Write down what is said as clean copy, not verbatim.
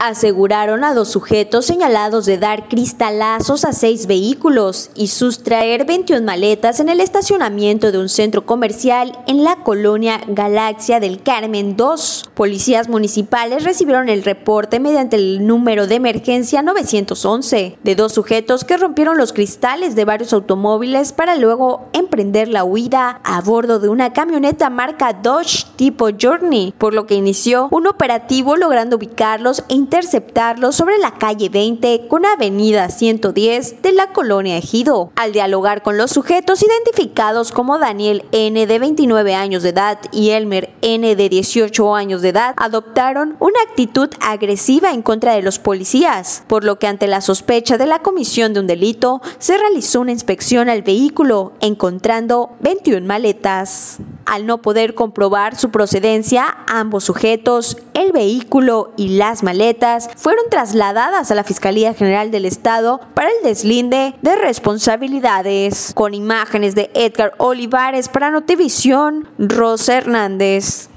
aseguraron a dos sujetos señalados de dar cristalazos a 6 vehículos y sustraer 21 maletas en el estacionamiento de un centro comercial en la colonia Galaxia del Carmen 2. Policías municipales recibieron el reporte mediante el número de emergencia 911 de dos sujetos que rompieron los cristales de varios automóviles para luego emprender la huida a bordo de una camioneta marca Dodge tipo Journey, por lo que inició un operativo logrando ubicarlos e interceptarlos sobre la calle 20 con avenida 110 de la colonia Ejido. Al dialogar con los sujetos identificados como Daniel N. de 29 años de edad y Elmer N. de 18 años de edad, adoptaron una actitud agresiva en contra de los policías, por lo que ante la sospecha de la comisión de un delito se realizó una inspección al vehículo, encontrando 21 maletas. Al no poder comprobar su procedencia, ambos sujetos, el vehículo y las maletas fueron trasladadas a la Fiscalía General del Estado para el deslinde de responsabilidades. Con imágenes de Edgar Olivares para Notivisión, Rosa Hernández.